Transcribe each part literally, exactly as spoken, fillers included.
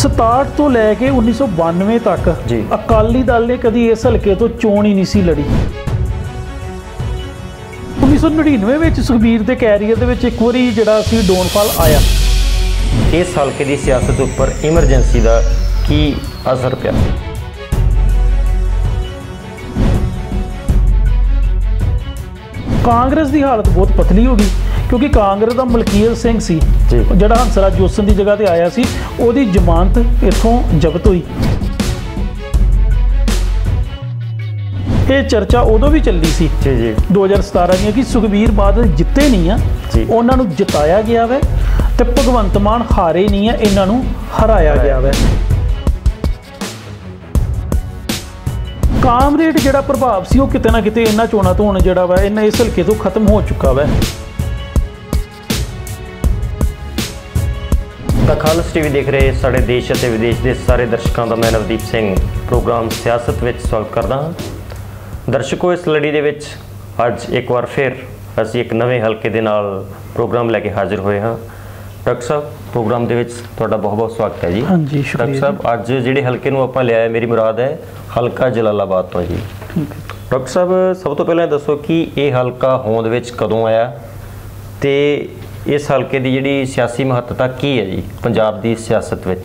सताहठ तो लैके उन्नीस सौ बानवे तक अकाली दल ने कभी इस हल्के तो चोन ही नहीं सी लड़ी। उन्नीस सौ नड़िनवे सुखबीर के कैरियर एक बार जरा डाउनफॉल आया। इस हल्के की सियासत उपर इमरजेंसी का की असर पिया। कांग्रेस की हालत बहुत पतली हो गई क्योंकि कांग्रेस का मलकीत सिंह सी जिहड़ा हंसराज जोत्सन की जगह पर आया सी, उसकी जमानत इत्थों जब्त हुई। ये चर्चा उदों भी चली सी दो हज़ार सतारह दी कि सुखबीर बादल जिते नहीं है, उन्होंने जिताया गया है, तो भगवंत मान हारे नहीं है, इन्हों हराया गया है। कामरेड जिहड़ा प्रभाव सी वह किते ना किते इन्हां चोणां तो हुण जिहड़ा वा इन्हां इस हल्के तो खत्म हो चुका वा। द खालस टीवी देख रहे साढ़े देश ते विदेश के सारे दर्शकों का मैं नवदीप सिंह प्रोग्राम सियासत में स्वागत करता हाँ। दर्शकों, इस लड़ी दे विच अज एक बार फिर असी एक नवे हल्के दे नाल प्रोग्राम लैके हाजिर होए हाँ। डॉक्टर साहब, प्रोग्राम के बहुत बहुत स्वागत है जी। हाँ जी, डॉक्टर साहब, अज जिहड़े हल्के नूं आपां लिया है, मेरी मुराद है हल्का जलालाबाद तो जी। डॉक्टर साहब, सब तो पहले दसो कि ये हल्का होंद विच कदों आया तो इस हल्के की जी सियासी महत्ता की है जी पंजाब की सियासत में?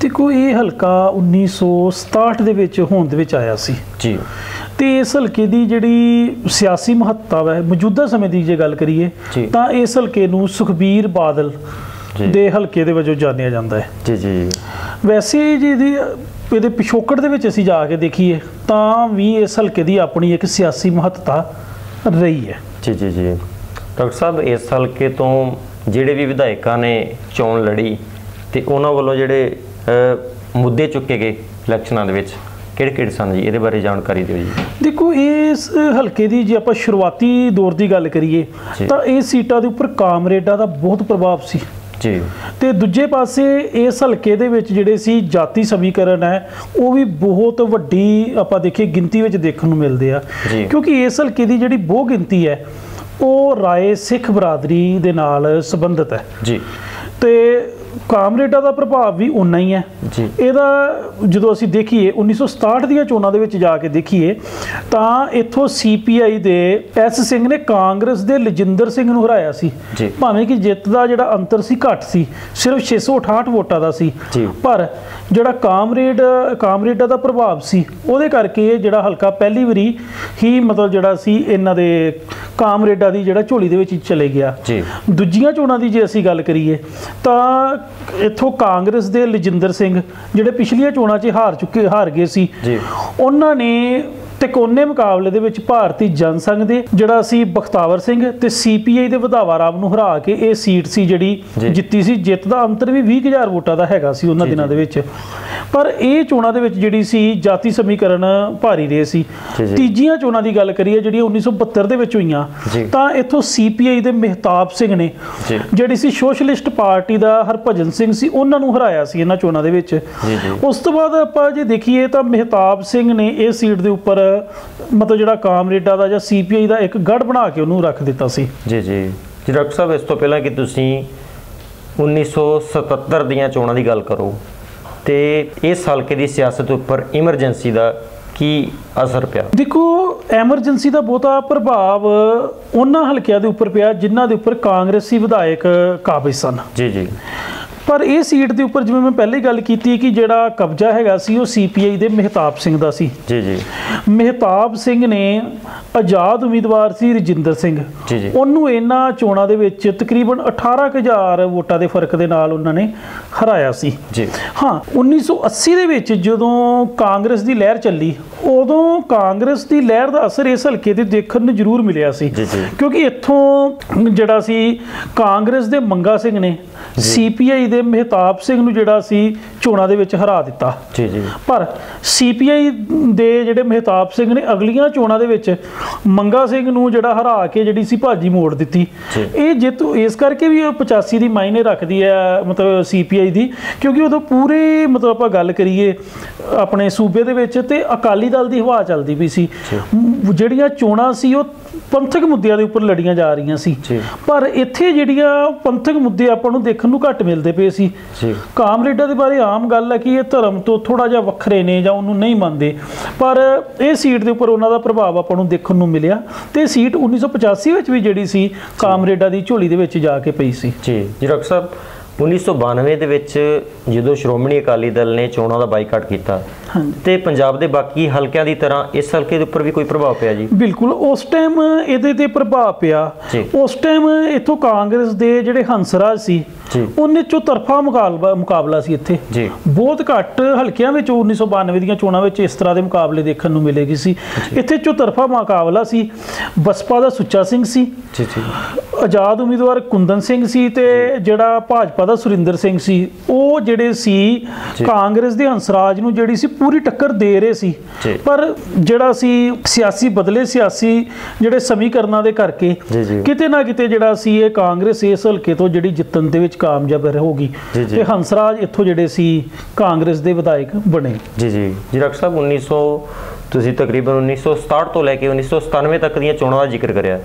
देखो, ये हल्का उन्नीस सौ सताहठ के होंद विच आया सी जी। तो इस हल्के की जी सियासी महत्ता है मौजूदा समय की जे गल करिए तो इस हल्के नूं सुखबीर बादल दे हल्के दे वजों जानिया जाता है जी। जी वैसे जी ये पिछोकड़ के असीं जाके देखीए तो भी इस हल्के की अपनी एक सियासी महत्ता रही है जी। जी जी डॉक्टर साहब, इस हल्के तो जिहड़े भी विधायकों ने चोण लड़ी तो उन्होंने वालों जिहड़े मुद्दे चुके गए इलैक्शनां दे विच किहड़े किहड़े सन जी, इहदे बारे जानकारी दिओ जी। देखो, इस हल्के की जे आपां शुरुआती दौर की गल करिए तो इस सीटां दे उपर कामरेडां दा बहुत प्रभाव सी जी। तो दूजे पासे इस हल्के दे विच जिहड़े सी जाति समीकरण है वो भी बहुत वड्डी आपां देखिए गिनती विच देखण नूं मिलदे आ क्योंकि इस हल्के की जिहड़ी बहु गिनती है ਉਹ ਰਾਏ ਸਿੱਖ ਬਰਾਦਰੀ ਦੇ ਨਾਲ ਸੰਬੰਧਿਤ ਹੈ ਜੀ। ਤੇ ਕਾਮਰੇਡਾਂ ਦਾ ਪ੍ਰਭਾਵ ਵੀ ਉਨਾ ਹੀ ਹੈ ਜੀ। ਇਹਦਾ ਜਦੋਂ ਅਸੀਂ ਦੇਖੀਏ उन्नीस सौ सताहठ ਦੀਆਂ ਚੋਣਾਂ ਦੇ ਵਿੱਚ ਜਾ ਕੇ ਦੇਖੀਏ ਤਾਂ ਇੱਥੋਂ ਸੀਪੀਆਈ ਦੇ ਐਸ ਸਿੰਘ ਨੇ ਕਾਂਗਰਸ ਦੇ ਲਜਿੰਦਰ ਸਿੰਘ ਨੂੰ ਹਰਾਇਆ ਸੀ। ਭਾਵੇਂ ਕਿ ਜਿੱਤ ਦਾ ਜਿਹੜਾ ਅੰਤਰ ਸੀ ਘੱਟ ਸੀ, ਸਿਰਫ छे सौ अठाहठ ਵੋਟਾਂ ਦਾ ਸੀ, ਪਰ ਜਿਹੜਾ ਕਾਮਰੇਡ ਕਾਮਰੇਡਾਂ ਦਾ ਪ੍ਰਭਾਵ ਸੀ ਉਹਦੇ ਕਰਕੇ ਜਿਹੜਾ ਹਲਕਾ ਪਹਿਲੀ ਵਾਰੀ ਹੀ ਮਤਲਬ ਜਿਹੜਾ ਸੀ ਇਹਨਾਂ ਦੇ ਕਾਮਰੇਡਾਂ ਦੀ ਜਿਹੜਾ ਝੋਲੀ ਦੇ ਵਿੱਚ ਚਲੇ ਗਿਆ। ਦੂਜੀਆਂ ਚੋਣਾਂ ਦੀ ਜੇ ਅਸੀਂ ਗੱਲ ਕਰੀਏ ਤਾਂ इतों कांग्रेस के लजिंदर सिंह जिहड़े पिछलिया चोणां च हार चुके हार गए सी, उन्होंने तिकोने मुकाबले दे विच भारतीय जनसंघ दे जिहड़ा सी बख्तावर सिंह ते सीपीआई दे वधावा राम नूं हरा के ये सीट सी जिहड़ी जित्ती सी। जित दा अंतर भी बीस हज़ार वोटां दा हैगा सी उन्हां दिनां दे विच, पर ये चोणां दे विच जिहड़ी सी जाति समीकरण भारी रहे सी। तीजियां चोणां दी गल करिए जिहड़ियां उन्नीस सौ बहत्तर दे विच होईयां तां इत्थों सीपीआई दे मेहताब सिंह ने जिहड़ी सी सोशलिस्ट पार्टी दा हरभजन सिंह सी उन्हां नूं हराया सी इन्हां चोणां दे विच। उस तों बाद आपां जे देखीए तां मेहताब सिंह ने ये सीट दे उप्पर मतलब जिहड़ा कामरेडा दा जां सीपीआई दा एक गढ़ बना के उन्होंने रख दिता सी जी। जी जी डॉक्टर साहब, इस तो पहला कि तुसीं उन्नीस सौ सतहत्तर दीआं चोणां दी गल करो तो इस हल्के की सियासत उपर इमरजेंसी का की असर पिया? देखो, एमरजेंसी का बहुता प्रभाव उन्हां हल्कियां दे उपर पिया जिन्हां दे उपर कांग्रेसी विधायक काबिज सन जी। जी पर यह सीट के उपर जिवें मैं पहले गल की कि जिहड़ा कब्जा हैगा सी वो सीपीआई दे मेहताब सिंह दा सी जी। जी मेहताब सिंह ने आजाद उम्मीदवार सी रजिंदर सिंह, उन्होंने इन्हां चोणां दे विच तकरीबन अठारह हज़ार वोटां के फर्क दे नाल उन्हां ने हराया सी जी। हाँ, उन्नीस सौ अस्सी दे विच जदों कांग्रेस की लहर चली उदों कांग्रेस की लहर का असर इस हल्के ते देखण नूं जरूर मिलिया सी क्योंकि इत्थों जिहड़ा सी कांग्रेस के मंगा सिंह ने सीपीआई ਦੇ ਮਹਿਤਾਬ ਸਿੰਘ ਨੂੰ ਜਿਹੜਾ ਸੀ ਚੋਣਾਂ ਦੇ ਵਿੱਚ ਹਰਾ ਦਿੱਤਾ ਜੀ। ਜੀ ਪਰ ਸੀਪੀਆਈ ਦੇ ਜਿਹੜੇ ਮਹਿਤਾਬ ਸਿੰਘ ਨੇ ਅਗਲੀਆਂ ਚੋਣਾਂ ਦੇ ਵਿੱਚ ਮੰਗਾ ਸਿੰਘ ਨੂੰ ਜਿਹੜਾ ਹਰਾ ਕੇ ਜਿਹੜੀ ਸੀ ਭਾਜੀ ਮੋੜ ਦਿੱਤੀ। ਇਹ ਜਿੱਤ ਇਸ ਕਰਕੇ ਵੀ पचासी ਦੀ ਮਾਇਨੇ ਰੱਖਦੀ ਹੈ ਮਤਲਬ ਸੀਪੀਆਈ ਦੀ ਕਿਉਂਕਿ ਉਦੋਂ ਪੂਰੇ ਮਤਲਬ ਆਪਾਂ ਗੱਲ ਕਰੀਏ ਆਪਣੇ ਸੂਬੇ ਦੇ ਵਿੱਚ ਤੇ ਅਕਾਲੀ ਦਲ ਦੀ ਹਵਾ ਚੱਲਦੀ ਵੀ ਸੀ। ਜਿਹੜੀਆਂ ਚੋਣਾਂ ਸੀ ਉਹ ਪੰਥਕ ਮੁੱਦਿਆਂ ਦੇ ਉੱਪਰ ਲੜੀਆਂ ਜਾ ਰਹੀਆਂ ਸੀ ਪਰ ਇੱਥੇ ਜਿਹੜੀਆਂ ਪੰਥਕ ਮੁੱਦੇ ਆਪਾਂ ਨੂੰ ਦੇਖਣ ਨੂੰ ਘੱਟ ਮਿਲਦੇ ਪਏ ਸੀ। ਕਾਮਰੇਡਾਂ ਦੇ ਬਾਰੇ आम गल है कि ये धर्म तो थोड़ा जिहा वखरे ने जां उहनूं नहीं मनदे, पर इस सीट दे उपर उहनां दा प्रभाव आपां नूं देखण नूं मिलिया। ते सीट उन्नीस सौ पचासी विच वी जिहड़ी सी कामरेडा दी झोली दे विच जा के पई सी। जी जी डॉक्टर साहब, उन्नीस सौ बानवे दे विच जदों श्रोमणी अकाली दल ने चोणां दा बाईकाट कीता ते पंजाब दे बाकी हलकियां दी तरह इस हलके दे उपर भी कोई प्रभाव पिया जी? बिल्कुल, उस टाइम इहदे ते प्रभाव पिया। उस टाइम इत्थों कांग्रेस दे जिहड़े हंसराज सी उन्ने चो तरफा मुकाबला मुकाबला सी इत्थे बहुत घट हलकियां विच उन्नीस सौ बानवे दीयां चोणां विच इस तरह दे मुकाबले देखण नूं मिलेगी सी। इत्थे चो तरफा मुकाबला सी। बसपा दा सुच्चा सिंह सी, आजाद उम्मीदवार कुंदन सिंह सी ते जिहड़ा भाजपा दा सुरिंदर सिंह सी, वो जिहड़े सी कांग्रेस दे हंसराज नूं जिहड़ी सी पूरी टक्कर दे रहे सी। पर जिहड़ा सी सियासी बदले सियासी जिहड़े समीकरणां दे करके किते ना किते जिहड़ा सी ये कांग्रेस इस हलके तों जिहड़ी जितन दे विच कामयाब होगी ते हंसराज इत्थों जिहड़े सी कांग्रेस दे विधायक बने। जी जी जी डॉक्टर साहब, उन्नीस सौ तुसीं तकरीबन उन्नीस सौ सताहठ तो लैके उन्नीस सौ सतानवे तक दीयां चोणां दा जिक्र करिया,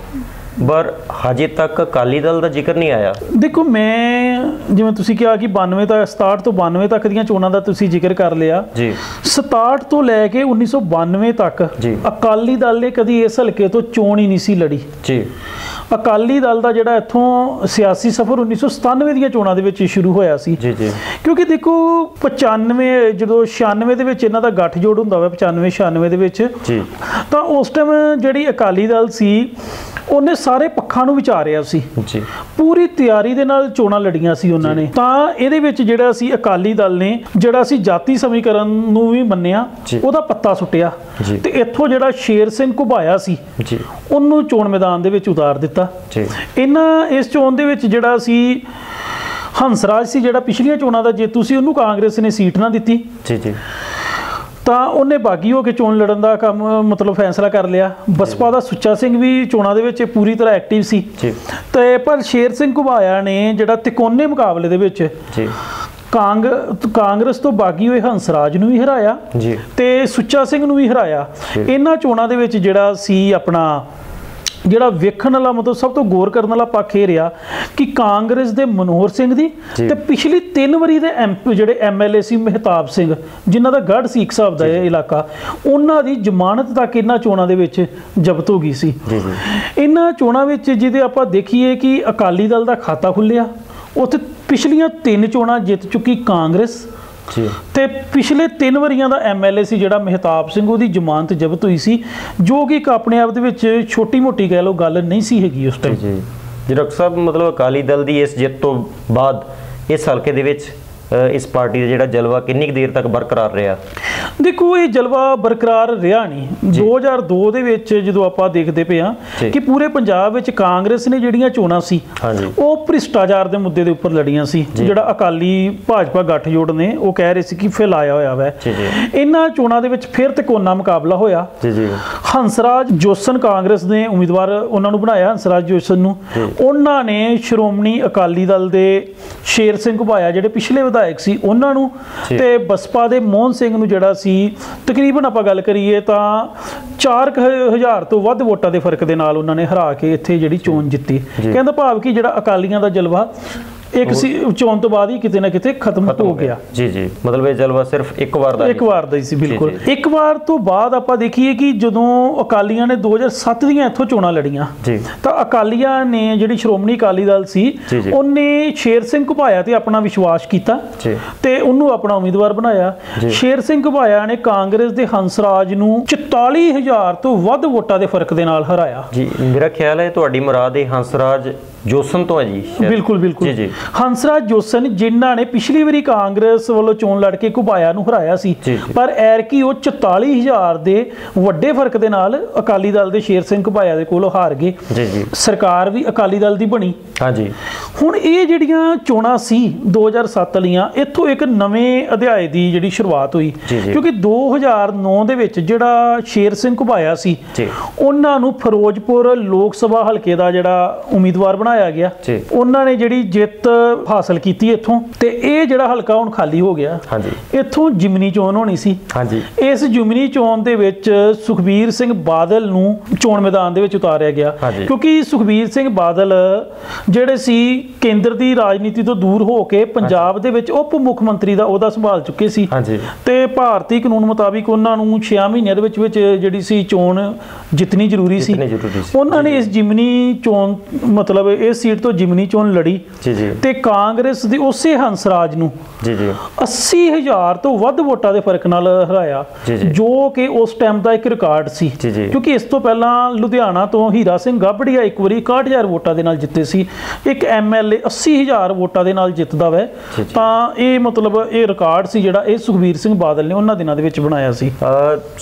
पर हजे तक अकाली दल का जिक्र नहीं आया। देखो मैं जिवें तुसीं कहा कि बानवे तक सताहठ तो बानवे तक दीयां चोणां दा तुसीं जिक्र कर लिया जी। सताहठ तो लैके उन्नीस सौ बानवे तक अकाली दल ने कभी इस हलके तो चोण ही नहीं सी लड़ी जी। अकाली दल का जिहड़ा इत्थों सियासी सफर उन्नीस सौ सतानवे दीयां चोणां दे विच शुरू होया सी जी जी। क्योंकि देखो पचानवे जदों छियानवे दे विच इन्हां दा गठजोड़ हुंदा होया पचानवे छियानवे दे विच तां उस टाइम जिहड़ी अकाली दल सी उन्हें सारे पक्षां नूं विचारिया सी, पूरी तैयारी दे नाल चोणां लड़ियां सी उन्हां ने। तां इहदे विच जिहड़ा सी अकाली दल ने जिहड़ा सी जाति समीकरण नूं वी मन्निया, ओहदा पत्ता सुट्टिया ते इत्थों जिहड़ा शेर सिंह घुबाया सी उन्हूं चोण मैदान दे विच उतार दित्ता। इन्हां इस चोण दे विच जिहड़ा सी हंसराज सी जिहड़ा पिछलियां चोणां दा जेतू सी उन्हूं कांग्रेस ने सीट ना दित्ती जी जी। उन्हें बागी होकर चोन लड़न का काम मतलब फैसला कर लिया। बसपा का सुच्चा सिंह भी चोणा दे पूरी तरह एक्टिव सी ते पर शेर सिंह घुबाया ने जिहड़ा तिकोने मुकाबले दे विच कांग कांग्रेस तो बागी हुए हंसराज नूं भी हराया ते सुच्चा सिंह नूं भी हराया। इन्हां चोणां दे विच जिहड़ा सी अपना जिहड़ा वेखण वाला मतलब सब तो गौर करने वाला पक्ष यह रहा कि कांग्रेस के मनोहर सिंह दी ते पिछली तीन वरी दे एम जिहड़े एम एल ए सी मेहताब सिंह जिन्हां दा गढ़ सी एक हिसाब दा इलाका, उन्हां दी जमानत तक इन्हां चोणां दे विच जब्त हो गई सी। इन्हां चोणां विच जिहदे आपां देखीए कि अकाली दल दा खाता खुल्लिया, उत्थे पिछलियां तीन चोणां जित चुकी कांग्रेस ते पिछले तीन वरियां दा एम एल ए सी जिहड़ा मेहताब सिंह उहदी जमानत जब्त हुई सी, जो कि अपने आप दे विच छोटी मोटी कह लो गल नहीं सी हैगी उस टाइम जी। जी डॉक्टर साहब, मतलब अकाली दल दी इस जित तो बाद इस हलके दे विच इस पार्टी का जिहड़ा जलवा कितनी देर तक बरकरार रहा? देखो ये जलवा बरकरार रहा नहीं। दो हज़ार दो दे विच जदों आपां देखदे पे हां कि पूरे पंजाब विच कांग्रेस ने जिहड़ियां चोणां सी वो भ्रिष्टाचार के मुद्दे के उपर लड़ियां सी, जिहड़ा अकाली भाजपा गठजोड़ ने वो कह रहे सी कि फैलाया होया वा। इन्हां चोणां दे विच फिर तिकोना मुकाबला होया। हंसराज जोत्सन कांग्रेस ने उम्मीदवार उन्हां नूं बनाया, हंसराज जोत्सन नूं उन्हां ने श्रोमणी अकाली दल दे शेर सिंह घुबाया जिहड़े पिछले विधायक सी उन्हां नूं ते बसपा दे मोहन सिंह नूं जिहड़ा सी तकरीबन आपां गल करिए तां चार हज़ार तो वध वोटां दे फर्क दे नाल उन्हां ने हरा के इत्थे जिहड़ी चोण जित्ती। कहंदा भाव कि जिहड़ा अकालीਆਂ दा जलवा एक सी चोण तो बाद ही किते ना किते खत्म हो गया जी जी। मतलब ये जलवा सिर्फ एक बार दा एक बार दा सी बिल्कुल। एक बार तो बाद आपां देखीए कि जदों अकालियां ने दो हज़ार सत्त दीयां इत्थों चोणां लड़ियां तां अकालियां ने जिहड़ी श्रोमणी अकाली दल सी उन्ने शेर सिंह घुबाया ते अपना विश्वास कीता ते उन्होंने अपना उम्मीदवार बनाया। शेर सिंह घुबाया ने कांग्रेस के हंसराज नूं चौताली हज़ार तो वध वोटां दे फर्क दे नाल हराया जी। मेरा ख्याल है तुहाडी मुराद है हंसराज जोत्सन तो है जी? बिल्कुल बिल्कुल जी जी। हंसराज जोत्सन जिन्हां ने पिछली बारी कांग्रेस वालों चोण लड़ के घुबाया नूं हराया सी, पर ऐरकी वो चौताली हज़ार दे वड्डे फर्क दे नाल अकाली दल दे शेर सिंह घुबाया दे कोलों हार गए जी जी। सरकार भी अकाली दल दी बनी हाँ जी। हुण ये जिहड़ियां चोणां सी दो हज़ार सत्त वालियां इत्थों एक नवें अध्याय दी जिहड़ी शुरुआत हुई, क्योंकि दो हज़ार नौ दे विच जिहड़ा शेर सिंह घुबाया सी उन्हां नूं फिरोजपुर लोक सभा हलके का जिहड़ा उम्मीदवार बना बनाया गया उन्होंने जी जित हासिल की इथों ते ये जिहड़ा हलका हुण खाली हो गया। इथों जिमनी चोन होनी सी, इस जिमनी चोन दे विच सुखबीर सिंह बादल नूं चोण मैदान दे विच उतारिया गया क्योंकि सुखबीर सिंह बादल जिहड़े सी केंद्र दी राजनीति तो दूर हो के पंजाब दे विच उप मुख मंत्री दा ओहदा संभाल चुके सी ते भारतीय कानून मुताबिक उन्हां नूं छे महीने दे विच विच जिहड़ी सी चोण जितनी जरूरी सी उन्हां ने इस जिमनी चोन मतलब इस सीट तो जिमनी चोन लड़ी ते कांग्रेस दी उसे हंसराज नूं अस्सी हज़ार तो वध वोटां दे फर्क नाल हराया जो कि उस टाइम दा इक रिकॉर्ड सी क्योंकि इस तो पहला लुधियाना तो हीरा सिंह गाबड़िया एक बारी इकसठ हज़ार वोटां दे नाल जित्ते सी, एक एम एल ए अस्सी हज़ार वोटां दे नाल जितदा वै तां ये मतलब ये रिकॉर्ड सी जिहड़ा ये सुखबीर सिंह बादल ने उन्हां दिनां दे विच बनाया सी।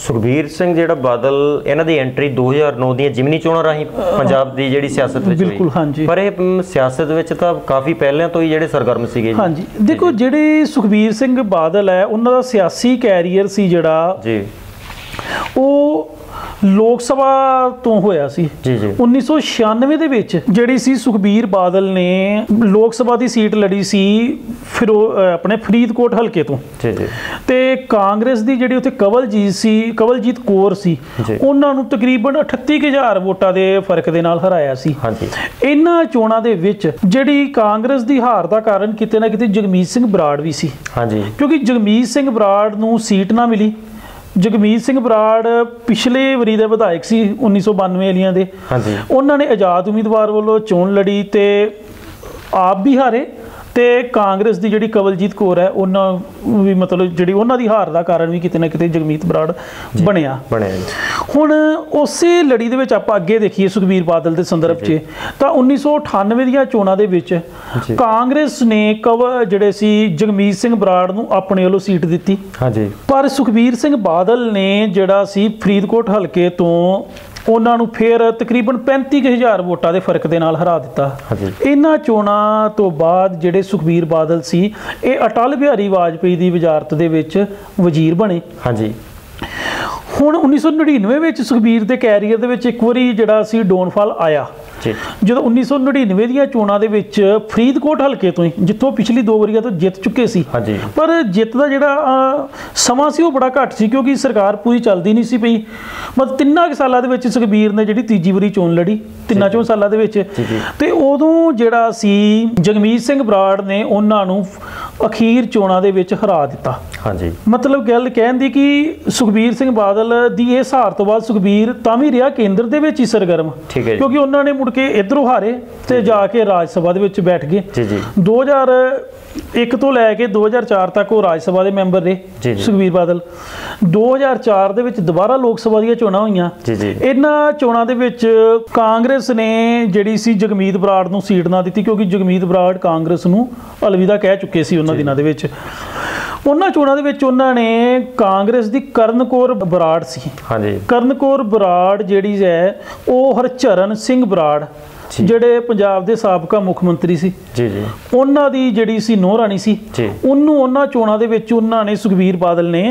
सुखबीर सिंह जिहड़ा बादल इन्हां दी एंट्री दो हज़ार नौ दी जिमनी चोणां राहीं पंजाब दी जिहड़ी सियासत विच बिल्कुल हां जी पर ये सियासत विच तां काफ़ी पहले तो ही जिहड़े सरगर्म सीगे। हाँ जी देखो जिहड़े सुखबीर सिंह बादल है उन्होंने सियासी कैरियर सी जिहड़ा जी वो लोक सभा तो होया सी उन्नीस सौ छियानवे दे विच जिहड़ी सी सुखबीर बादल ने लोक सभा दी सीट लड़ी सी फिर अपने फरीदकोट हल्के तो ते कांग्रेस दी जिहड़ी उत्थे कवलजीत सी कवलजीत कौर सी उन्हां नूं तकरीबन अठत्ती हज़ार वोटां दे फर्क दे नाल हराया सी। इन्हां चोणां दे विच जिहड़ी कांग्रेस दी हार दा कारण किते ना किते जगमीत सिंह बराड़ भी सी क्योंकि जगमीत सिंह बराड़ नूं सीट ना मिली। जगमीत सिंह बराड़ पिछले वरी के विधायक सी उन्नीस सौ बानवे वालियां दे, उन्होंने आज़ाद उम्मीदवार वालों चोन लड़ी ते आप भी हारे ते कांग्रेस दी जिहड़ी कवलजीत कौर है उन्हां भी मतलब जिहड़ी उन्हां दी हार दा कारण भी किते ना किते जगमीत बराड़ बनिया बनिया। हुण उसे लड़ी दे विच आपां अग्गे देखीए सुखबीर बादल दे संदर्भ च तां उन्नीस सौ अठानवे दीआं चोणां दे विच कांग्रेस ने कव जिहड़े सी जगमीत सिंह बराड़ नूं अपने वल्लों सीट दित्ती पर सुखबीर सिंह बादल ने जिहड़ा सी फरीदकोट हलके तो उन्होंने फिर तकरीबन पैंती हज़ार वोटां के फर्क के नाल हरा दिता। इन्हां चोणां तो बाद जिहड़े सुखबीर बादल सी ये अटल बिहारी वाजपेयी की वजारत दे विच वजीर बने। हाँ जी हुण उन्नीस सौ नड़िनवे सुखबीर के कैरियर दे विच इक वारी जिहड़ा सी डाउनफॉल आया जो उन्नीस सौ नड़िनवे दीआं चोणां दे विच फरीदकोट हल्के तो ही जितों पिछली दो वरीआं तो जित चुके सी पर जित दा जिहड़ा समां सी ओह बड़ा घट सी क्योंकि सरकार पूरी चलदी नहीं सी पई। मतलब तिन्नां सालां दे विच सुखबीर ने जिहड़ी तीजी वरी चोण लड़ी तिन्नां चों सालां दे विच ते उदों जिहड़ा सी जगमीत सिंह बराड़ ने उन्हां नूं अखीर चोणां दे विच हरा दित्ता। हाँ जी मतलब गल कहण दी कि सुखबीर सिंह बादल दी इस हार तो बाद सुखबीर तां भी रिहा केंद्र दे विच ही सरगर्म क्योंकि उन्होंने मुड़ के इधरों हारे ते जाके राज सभा दे विच बैठ गए। दो हज़ार एक तो लैके दो हज़ार चार तक वो राज सभा दे मैंबर रहे सुखबीर बादल। दो हज़ार चार दे विच दोबारा लोक सभा दीआं चोणां होईआं। इन्हां चोणां दे विच कांग्रेस ने जिहड़ी सी जगमीत बराड़ नूं सीट ना दित्ती क्योंकि जगमीत बराड़ कांग्रेस नूं अलविदा कह चुके सी उन्हां दिनां दे विच। उन्हां चोणां दे विच उन्हां ने कांग्रेस दी करण कौर बराड़ सी करण कौर बराड़ जिहड़ी है वह हरचरण सिंह बराड़ ਜਿਹੜੇ ਪੰਜਾਬ ਦੇ ਸਾਬਕਾ ਮੁੱਖ ਮੰਤਰੀ ਸੀ ਜੀ ਜੀ ਉਹਨਾਂ ਦੀ ਜਿਹੜੀ ਸੀ ਨੋ ਰਾਣੀ ਸੀ ਉਹਨੂੰ ਉਹਨਾਂ ਚੋਣਾਂ ਦੇ ਵਿੱਚ ਉਹਨਾਂ ਨੇ ਸੁਖਬੀਰ ਬਾਦਲ ਨੇ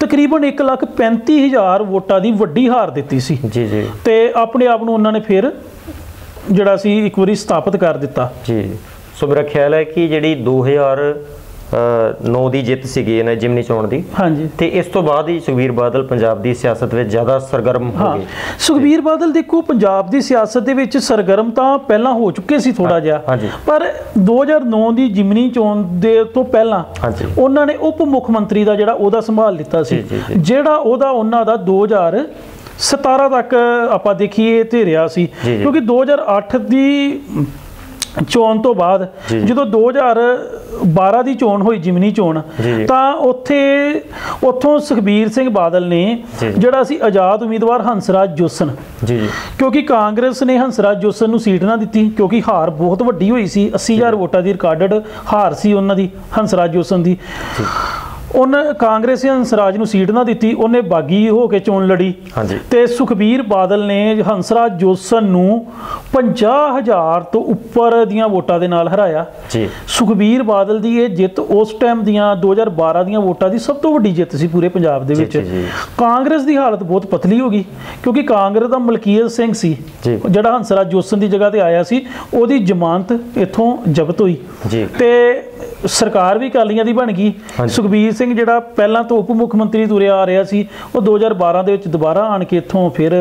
ਤਕਰੀਬਨ ਇੱਕ ਲੱਖ ਪੈਂਤੀ ਹਜ਼ਾਰ ਵੋਟਾਂ ਦੀ ਵੱਡੀ ਹਾਰ ਦਿੱਤੀ ਸੀ ਜੀ ਜੀ ਤੇ ਆਪਣੇ ਆਪ ਨੂੰ ਉਹਨਾਂ ਨੇ ਫਿਰ ਜਿਹੜਾ ਸੀ ਇੱਕ ਵਾਰੀ ਸਥਾਪਿਤ ਕਰ ਦਿੱਤਾ ਜੀ। ਸੋ ਮੇਰਾ ਖਿਆਲ ਹੈ ਕਿ ਜਿਹੜੀ ਦੋ ਹਜ਼ਾਰ नौ की जित सी इन्हें जिमनी चोण की। हाँ जी तो इस तो बाद ही सुखबीर बादल पंजाब की सियासत में ज़्यादा सरगर्म हो गए। हाँ सुखबीर बादल देखो पंजाब की सियासत दे विच सरगर्म तां पहला हो चुके सी थोड़ा जिहा। हाँ जी पर दो हज़ार नौ की जिमनी चोण दे तो पहला उन्होंने उप मुख मंत्री का जिहड़ा ओहदा संभाल लिता सी जिहड़ा ओहदा उन्हां दा दो हज़ार सतारह तक आपां देखीए ते रिहा सी क्योंकि दो हज़ार अठ की चोन तो बाद जो दो हज़ार बारह की चोन हुई जिमनी चोन तो उत्थे उत्थों सुखबीर सिंह बादल ने जिहड़ा सी आज़ाद उम्मीदवार हंसराज जोत्सन क्योंकि कांग्रेस ने हंसराज जोत्सन नूं सीट ना दित्ती क्योंकि हार बहुत वड्डी हुई सी अस्सी हज़ार वोटां दी रिकार्डड हार सी उन्हां दी हंसराज जोत्सन दी। उन्हें कांग्रेस हंसराज को सीट ना दी, उन्हें बागी होकर चोन लड़ी। तो सुखबीर बादल ने हंसराज जोत्सन नूं पंजाह हज़ार तो उपर दियां वोटां दे नाल हराया। सुखबीर बादल की यह जित उस टाइम दो हज़ार बारह दियां वोटां की सब तो वड्डी जित सी पूरे पंजाब दे विच। कांग्रेस की हालत बहुत पतली हो गई क्योंकि कांग्रेस का मलकीत सिंह सी जिहड़ा हंसराज जोत्सन की जगह पर आया सी, ओहदी जमानत इत्थों जब्त हुई ते सरकार भी अकालियां दी बन गई। सुखबीर सिंह जिहड़ा पहला तो उप मुख्यमंत्री तुरिया आ रहा सी, वो दो हज़ार बारह दे विच दोबारा आण के इत्थों फिर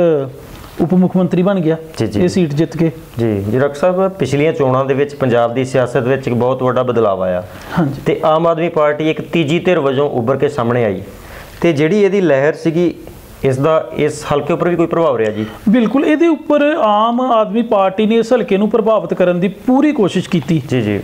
उप मुख्यमंत्री बन गया ये सीट जित के। जी जी डॉक्टर साहब, पिछलियां चोणां दे विच पंजाब दी सियासत विच इक बहुत वड्डा बदलाव आया ते आम आदमी पार्टी एक तीजी धिर वजों उभर के सामने आई ते जिहड़ी इहदी लहर सीगी इसका इस हल्के उपर भी कोई प्रभाव रहा जी? बिल्कुल, ये उपर आम आदमी पार्टी ने इस हल्के नूं प्रभावित करने की पूरी कोशिश की। जी जी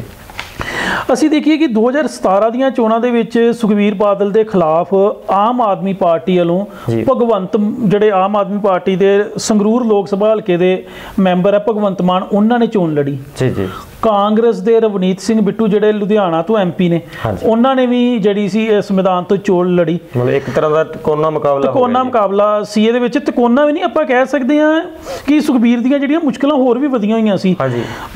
असी देखिए कि दो हज़ार सतारह दियां चोणां दे विच सुखबीर बादल के खिलाफ आम आदमी पार्टी वालों भगवंत जिहड़े आम आदमी पार्टी के संगरूर लोग सभा हल्के दे मैंबर है भगवंत मान, उन्होंने चोन लड़ी। जी जी कांग्रेस के रवनीत सिंह बिट्टू जिहड़े लुधियाना तो एम पी ने, उन्होंने भी जिहड़ी सी इस मैदान तो चोन लड़ी। एक तरह का तिकोना मुकाबला तिकोना मुकाबला सी। इहदे विच तिकोना भी नहीं, आपां कह सकते हैं कि सुखबीर दियां जिहड़ियां मुश्किलां होर भी वधियां होईयां सी।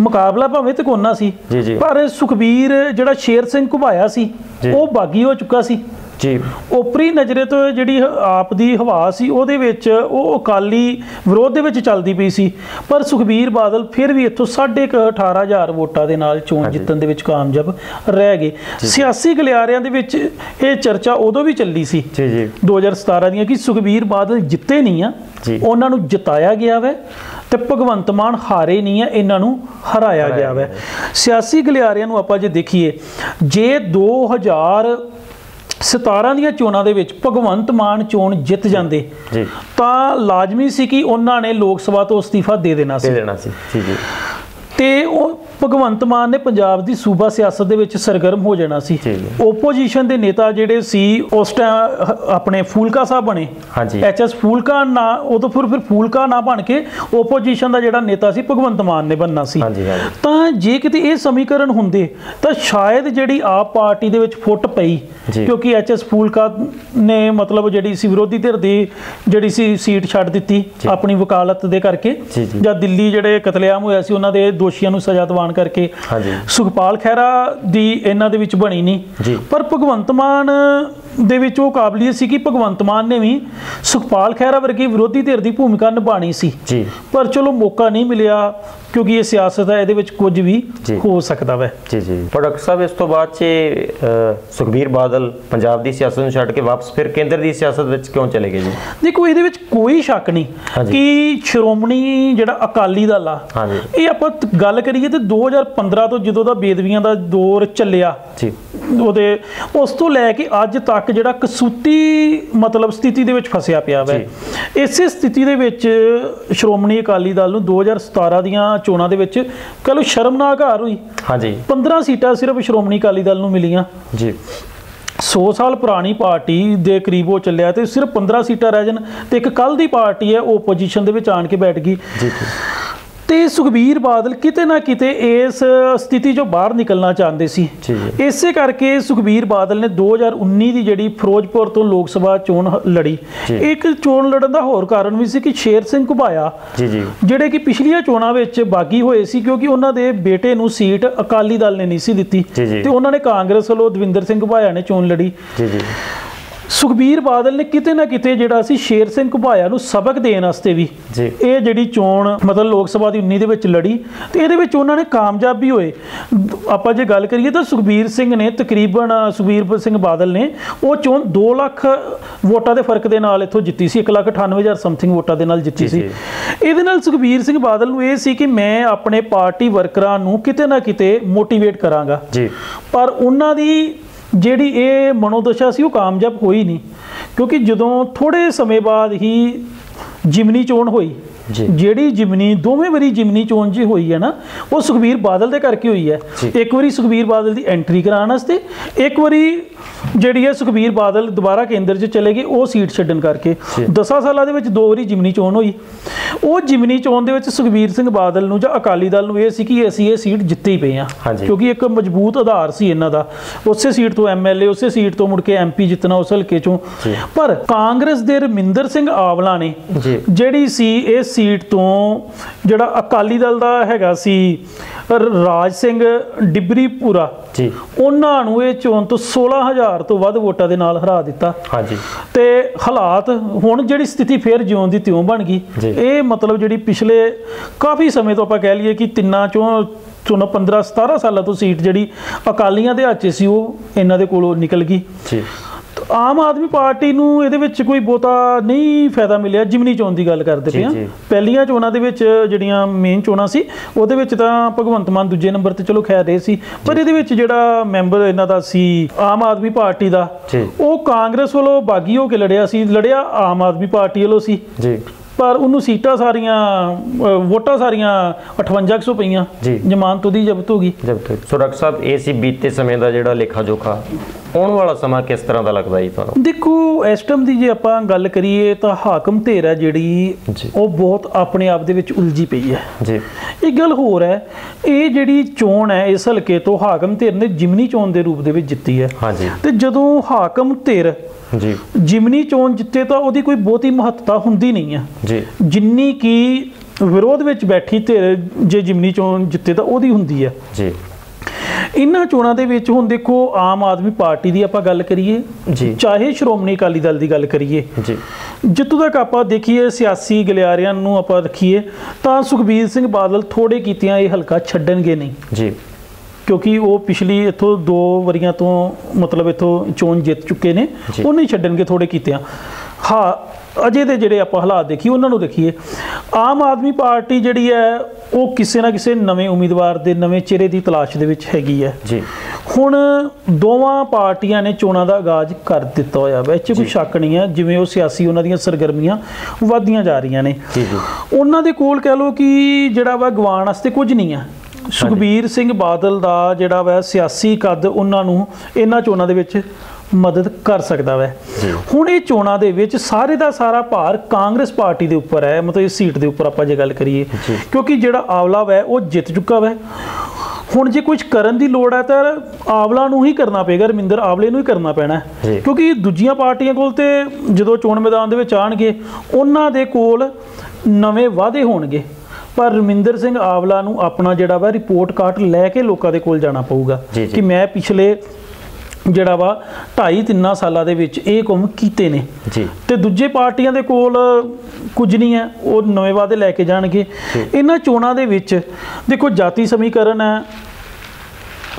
मुकाबला भावें तिकोना सी, पर सुखबीर जिहड़ा शेर सिंह घुबाया सी वो बागी हो चुका सी। जी ओपरी नज़रे तो जिहड़ी आप दी हवा सी उहदे विच वो अकाली विरोध दे विच चलदी पई सी, पर सुखबीर बादल फिर भी इत्थों साढ़े अठारह हज़ार वोटां दे नाल चोण जितण दे विच कामयाब रह गए। सियासी गलियारियां दे विच ये चर्चा उदों भी चली सी दो हज़ार सतारह दियां कि सुखबीर बादल जिते नहीं आ, उन्हां नूं जिताया गया वै ते भगवंत मान हारे नहीं है, इन्हों हराया गया है। सियासी गलियारियां आप जो देखिए जे दो हज़ार सतारह दियां चोणां दे विच भगवंत मान चोण जित जांदे तो लाजमी सी कि उन्होंने लोक सभा तो इस्तीफा दे देना सी। ते भगवंत मान ने पंजाब की सूबा सियासत दे विच सरगर्म हो जाना सी। ओपोजिशन के नेता जिहड़े सी उस टाइम अपने फूलका साहब बने, एच एस फूलका ना उस तो फिर फिर फूलका ना बन के ओपोजिशन का जिहड़ा नेता सी भगवंत मान ने बनना सी। तो जे किते इह समीकरण होंदे तो शायद जिहड़ी आप पार्टी दे विच फुट पई क्योंकि एच एस फूलका ने मतलब जिहड़ी सी विरोधी धिर दी जिहड़ी सी सीट छड्ड दित्ती अपनी वकालत दे करके, जां दिल्ली जिहड़े कतलेआम होया सी उन्हां दे दोषियां नूं सजा दिवाउण करके। सुखपाल खैरा दी इन्हां दे विच बनी नहीं, पर भगवंत मान दे विच ओह काबलियत सी कि भगवंत मान ने भी सुखपाल खैरा वर्गी विरोधी धिर दी भूमिका निभाणी सी, पर चलो मौका नहीं मिलिया क्योंकि ये सियासत है, ये कुछ भी हो सकता है। जी जी पर डॉक्टर साहब, इस तो बाद सुखबीर बादल पंजाब की सियासत छड़ के वापस फिर केंद्र की सियासत क्यों चले गए? जी देखो, ये कोई शक नहीं कि शिरोमणी जिहड़ा अकाली दल आ, ये आप गल करिए तो दो हज़ार पंद्रह तो जदों दा बेदवियां दा दौर चलिया उहदे उस तो लैके अज तक जिहड़ा कसूती मतलब स्थिति दे विच फसिया पिया है। इस स्थिति दे विच शिरोमणी अकाली दल नूं दो हज़ार सतारह दियां चोणां दे विच कह लो शर्मनाक हार हुई। हाँ जी पंद्रह सीटां सिर्फ शिरोमणी अकाली दल नूं मिलियां। जी सौ साल पुरानी पार्टी के करीब वो चलिया तो सिर्फ पंद्रह सीटां रह जान तो एक कल की पार्टी है वो ओपोजिशन दे विच आण के बैठ गई। तो सुखबीर बादल किते ना किते इस स्थिति चों बाहर निकलना चाहते सी। इस करके सुखबीर बादल ने दो हज़ार उन्नीस की जिहड़ी फिरोजपुर तो लोग सभा चोण लड़ी। एक चोण लड़न का होर कारण भी सी कि शेर सिंह घुबाया जिहड़े कि पिछलियां चोणां विच बागी होए सी क्योंकि उन्होंने बेटे नूं सीट अकाली दल ने नहीं सी दित्ती ते उन्होंने कांग्रेस वालों दविंदर सिंह घुबाया ने चोण लड़ी। सुखबीर बादल ने किते ना किते जिहड़ा सी शेर सिंह घुबाया नूं सबक देने वास्ते भी ये जिहड़ी चोण मतलब लोक सभा दी उन्नीस दे विच लड़ी तो इहदे विच उन्हां ने कामयाब भी होए। आपां जे गल करिए तो सुखबीर सिंह ने तकरीबन सुखबीर सिंह बादल ने वो चोण दो लाख वोटां दे फर्क दे नाल इत्थों जित्ती सी, एक लाख अठानवे हज़ार समथिंग वोटां दे नाल जित्ती सी। इहदे नाल सुखबीर सिंह बादल नूं इह सी कि मैं अपने पार्टी वर्करां नूं किते ना किते मोटीवेट करांगा, पर उन्हां दी जिहड़ी ये मनोदशा सी वो कामयाब होई नहीं क्योंकि जदों थोड़े समय बाद ही जिमनी चोण हुई जिहड़ी जिमनी दोवें वारी जिमनी चोण जी हुई है ना वो सुखबीर बादल दे करके हुई है। एक बारी सुखबीर बादल दी एंट्री कराने वास्ते, एक बारी जी सुखबीर बादल दोबारा केंद्र च चले गए वो सीट छड्डन करके दसा साल दो बारी जिमनी चोन हुई। वो जिमनी चोन दे विच सुखबीर सिंह बादल नूं जां अकाली दल नूं यह सी कि असीं ये सीट जित्ते ही पे हाँ क्योंकि एक मजबूत आधार सी इन्हां दा, उस सीट तो एम एल ए उस सीट तो मुड़ के एम पी जितना उस हल्के चों। पर कांग्रेस दे रमिंदर सिंह आवला ने जिहड़ी सी इस सीट तो जिहड़ा अकाली दल दा हैगा सी राज सिंह डिबरीपुरा उन्हां नूं इह चोन तो सोलह हज़ार तो वध वोटां दे नाल हरा दिता। ते हालात हुण जिहड़ी स्थिति फिर जिउं दी तिउं बन गई। ਇਹ ਮਤਲਬ ਜਿਹੜੀ ਪਿਛਲੇ ਕਾਫੀ ਸਮੇਂ ਤੋਂ ਆਪਾਂ ਕਹਿ ਲਈਏ ਕਿ ਤਿੰਨਾਂ ਚੋਂ चुना पंद्रह सतारह साल तो सीट जी अकालियां दे हाथ सी वो इन्हां दे कोलों निकल गई। तो आम आदमी पार्टी नूं इहदे विच कोई बहुता नहीं फायदा मिलिया। जिमनी चोन की गल करते पे हां, पहलियां चोणां दे विच जिहड़ियां मेन चोणां सी उहदे विच तां भगवंत मान दूजे नंबर ते चलो खैर रहे सी, पर इहदे विच जिहड़ा मैंबर इन्हां दा सी आम आदमी पार्टी दा वो कांग्रेस वालों बागी हो के लड़िया सी, लड़िया आम आदमी पार्टी वालों सी जी। पर उन्होंने सीटा सारिया वोटा सारिया अठवंजा सौ पईया जमानत की जब्त हो गई। सुरख साहब ये सी बीते समय का जो लेखा जोखा आने वाला समा किस तरह का लगता जी तुहानू? देखो इस टाइम की जे आप गल करिए तो हाकम ढेर है जी वो बहुत अपने आप दे विच उलझी पई है जी। एक गल होर है ये जी चोण है इस हल्के तो हाकम ढेर ने जिमनी चोण के रूप में जीती है हाँ जी। तो जदों हाकम ढेर जी जिमनी चोण जिते तो वो कोई बहुत ही महत्ता होंगी नहीं है जी, जिनी कि विरोध में बैठी ढेर जे जिमनी चोण जिते तो वही होंगी है जी। इन्हां चोणां दे विच हुण देखो आम आदमी पार्टी दी आपां गल करिए चाहे श्रोमणी अकाली दल दी गल करिए जित्थों तक आपां देखिए सियासी गलियारियां नूं आपां रखिए तां सुखबीर सिंह बादल थोड़े कीतियां ये हलका छड्डणगे नहीं जी, क्योंकि वो पिछली इत्थों दो वरियां तो मतलब इत्थों चोण जित चुके ने, वो नहीं छड्डणगे थोड़े कीतियां। हाँ अजे दे जिहड़े आपां हालात देखिए उन्होंने देखिए आम आदमी पार्टी जिहड़ी है वो किसी ना किसी नवे उम्मीदवार दे नवे चेहरे की तलाश दे विच हैगी है जी। हुण दोवां पार्टियां ने चोणां दा आगाज कर दिता होया वा, इस कोई शक नहीं है। जिवें वो सियासी उन्हां दीयां सरगर्मियां वधदियां जा रहीयां ने, उन्हां दे कोल कह लो कि जिहड़ा वा गवाण वास्ते कुछ नहीं है। सुखबीर सिंह बादल दा जिहड़ा वा सियासी कद उन्हां नूं इन्हां चोणां दे विच मदद कर सकता है। हुण ये चोणां दे विच सारे का सारा भार कांग्रेस पार्टी के उपर है, मतलब इस सीट के उपर आपां जे गल करिए क्योंकि जिहड़ा आवला वै वो जित चुका वै। हुण जे कुछ करन दी लोड़ है तो आवला नूं ही करना पेगा, रमिंदर आवले नूं ही करना पैना है क्योंकि दूजियां पार्टियां कोल ते जदों चोण मैदान दे विच आउणगे उन्हां दे कोल नवे वादे होणगे, पर रमिंदर सिंह आवला नूं अपना जिहड़ा वा रिपोर्ट कार्ड लैके लोकां दे कोल जाना पऊगा कि मैं पिछले जिहड़ा वा ढाई तिन्ना सालां दे विच इह काम कीते ने जी। ते दूजे पार्टियां दे कोल कुछ नहीं है, वो नवे वादे लैके जाणगे। इन्हां चोणां दे विच देखो जाति समीकरण है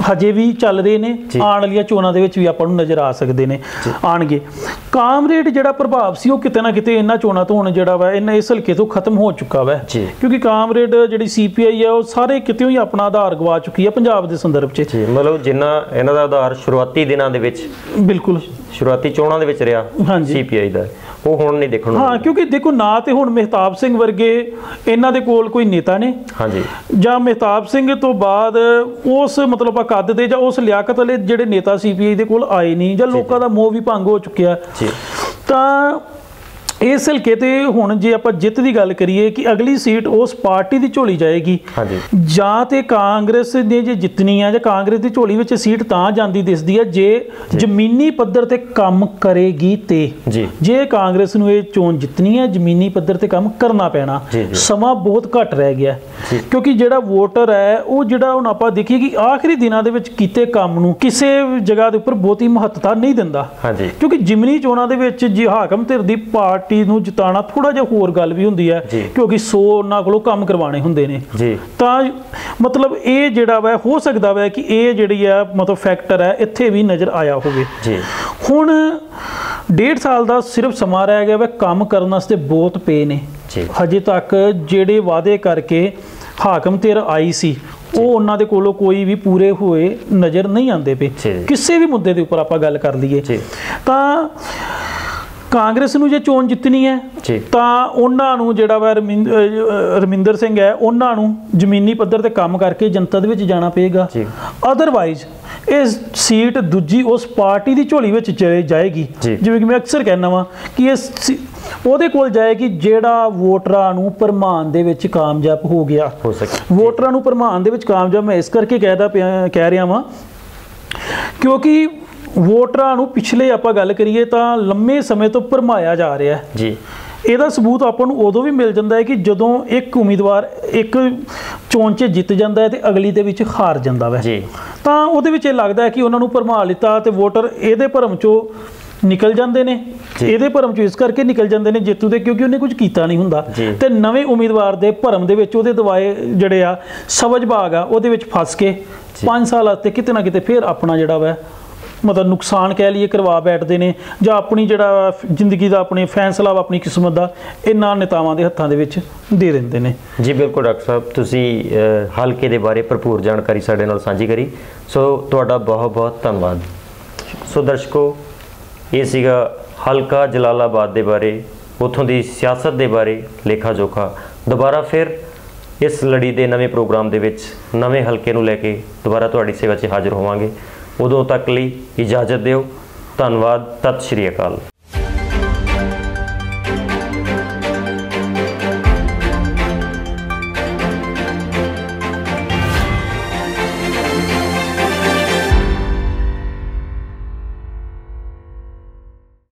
हजे भी चल रहे ने, आने वाली चोणों के भी आपां नूं नज़र आ सकते हैं आएंगे। कामरेड जिहड़ा प्रभाव सी किते ना किते इन्हां चोणों तो हुण जिहड़ा वा इन्हां इस हल्के तो खत्म हो चुका वै क्योंकि कामरेड जिहड़ी सी पी आई है वो सारे कितों ही अपना आधार गवा चुकी है पंजाब के संदर्भ च, मतलब जिन्ना इन्हां दा आधार शुरुआती दिनां दे विच बिल्कुल शुरुआती चोणों दे विच रिहा हाँ जी सी पी आई दा ਉਹ ਹੁਣ ਨਹੀਂ ਦੇਖਣ ਹਾਂ ਕਿਉਂਕਿ ਦੇਖੋ ਨਾ ਤੇ ਹੁਣ ਮਹਿਤਾਬ ਸਿੰਘ ਵਰਗੇ ਇਹਨਾਂ ਦੇ ਕੋਲ ਕੋਈ ਨੇਤਾ ਨੇ ਹਾਂਜੀ, ਜਾਂ ਮਹਿਤਾਬ ਸਿੰਘ ਤੋਂ ਬਾਅਦ ਉਸ ਮਤਲਬ ਕੱਦ ਦੇ ਜਾਂ ਉਸ ਲਿਆਕਤ ਵਾਲੇ ਜਿਹੜੇ ਨੇਤਾ ਸੀਪੀਆਈ ਦੇ ਕੋਲ ਆਏ ਨਹੀਂ ਜਾਂ ਲੋਕਾਂ ਦਾ ਮੋਹ ਵੀ ਭੰਗ ਹੋ ਚੁੱਕਿਆ। ਤਾਂ इस हल्के ते हुण जे आपां जित की गल करिए कि अगली सीट उस पार्टी की झोली जाएगी जां ते कांग्रेस ने जे जितनी है जां कांग्रेस की झोली विच सीट तां जांदी दिसदी है जे जमीनी पद्धर ते काम करेगी ते जे कांग्रेस नूं इह चोण जितनी है जमीनी पद्धर ते काम करना पैना। समां बहुत घट रह गया क्योंकि जिहड़ा वोटर है वह जिहड़ा हुण आपां देखिए कि आखिरी दिनां दे विच कीते काम नूं किसी जगह के उपर बहुत ही महत्ता नहीं दिंदा क्योंकि जिमनी चोणां दे विच जे हाकम धिर दी पार्टी ਨੂੰ ਜਿਤਾਣਾ ਥੋੜਾ ਜਿਹਾ ਹੋਰ ਗੱਲ ਵੀ ਹੁੰਦੀ ਹੈ ਕਿਉਂਕਿ सौ ਉਹਨਾਂ ਕੋਲੋਂ ਕੰਮ ਕਰਵਾਣੇ ਹੁੰਦੇ ਨੇ। ਤਾਂ ਮਤਲਬ ਇਹ ਜਿਹੜਾ ਵਾ ਹੋ ਸਕਦਾ ਵਾ ਕਿ ਇਹ ਜਿਹੜੀ ਆ ਮਤਲਬ ਫੈਕਟਰ ਹੈ ਇੱਥੇ ਵੀ ਨਜ਼ਰ ਆਇਆ ਹੋਵੇ। ਹੁਣ डेढ़ साल का सिर्फ समा रह गया वा, काम करने वास्ते बहुत पे ने हजे तक ਜਿਹੜੇ वादे करके हाकम धिर आई सी वो उन्हां दे कोलों कोई भी पूरे हुए नज़र नहीं आते पे किसी भी मुद्दे के उपर आपां गल कर लीए। तो कांग्रेस नूं जे चोण जितनी है तां उन्हां नूं जिहड़ा वा रमिंदर सिंह है उन्हां नूं जमीनी पद्धर ते काम करके जनता दे विच जाना पेगा, अदरवाइज ਇਹ ਸੀਟ ਦੂਜੀ ਉਸ ਪਾਰਟੀ ਦੀ ਝੋਲੀ ਵਿੱਚ ਚਲੇ ਜਾਏਗੀ, ਜਿਵੇਂ ਕਿ ਮੈਂ ਅਕਸਰ ਕਹਿਣਾ ਵਾ ਕਿ ਇਹ ਉਹਦੇ ਕੋਲ ਜਾਏਗੀ ਜਿਹੜਾ ਵੋਟਰਾਂ ਨੂੰ ਭਰਮਾਨ ਦੇ ਵਿੱਚ ਕਾਮਯਾਬ ਹੋ ਗਿਆ ਹੋ ਸਕੇ। ਵੋਟਰਾਂ ਨੂੰ ਭਰਮਾਨ ਦੇ ਵਿੱਚ ਕਾਮਯਾਬ ਮੈਂ ਇਸ ਕਰਕੇ ਕਹਿਦਾ ਕਹਿ ਰਿਹਾ ਵਾਂ क्योंकि वोटरां नूं पिछले आपां गल करिए तां लंबे समय तो भरमाया जा रहा है जी। ਇਹਦਾ ਸਬੂਤ ਆਪਾਂ ਨੂੰ ਉਦੋਂ ਵੀ ਮਿਲ ਜਾਂਦਾ ਹੈ ਕਿ ਜਦੋਂ ਇੱਕ ਉਮੀਦਵਾਰ ਇੱਕ ਚੋਣ 'ਚ ਜਿੱਤ ਜਾਂਦਾ ਹੈ ਤੇ ਅਗਲੀ ਦੇ ਵਿੱਚ ਹਾਰ ਜਾਂਦਾ ਵੈ ਜੀ, ਤਾਂ ਉਹਦੇ ਵਿੱਚ ਇਹ ਲੱਗਦਾ ਹੈ ਕਿ ਉਹਨਾਂ ਨੂੰ ਭਰਮਾ ਲਿੱਤਾ ਤੇ ਵੋਟਰ ਇਹਦੇ ਭਰਮ 'ਚੋਂ निकल जाते हैं, ये भरम चो इस करके निकल जाते हैं जेतू के, क्योंकि उन्हें कुछ किया नहीं होंदा ते नवे उम्मीदवार के भरम के दवाए जोड़े आ सवज भाग आ फस के पाँच साल किते ना किते फिर अपना जोड़ा वै मतलब नुकसान कह लीए करवा बैठते हैं जां अपनी जोड़ा जिंदगी का अपने फैसला अपनी किस्मत का इन्होंने नेतावां के हत्थों के दे देंदे ने जी। बिल्कुल डॉक्टर साहब तुसी हलके के बारे भरपूर जानकारी साडे नाल सांझी करी, सो तुहाडा बहुत बहुत धन्नवाद। सो दर्शकों ये सीगा हलका जलालाबाद के बारे, उतों की सियासत के बारे लेखा जोखा। दोबारा फिर इस लड़ी के नवे प्रोग्राम के नवे हलके नूं लैके दोबारा तुहाडी सेवा 'च हाजिर होवांगे। उदों तक लई इजाजत दिओ, धन्नवाद, सत श्री अकाल।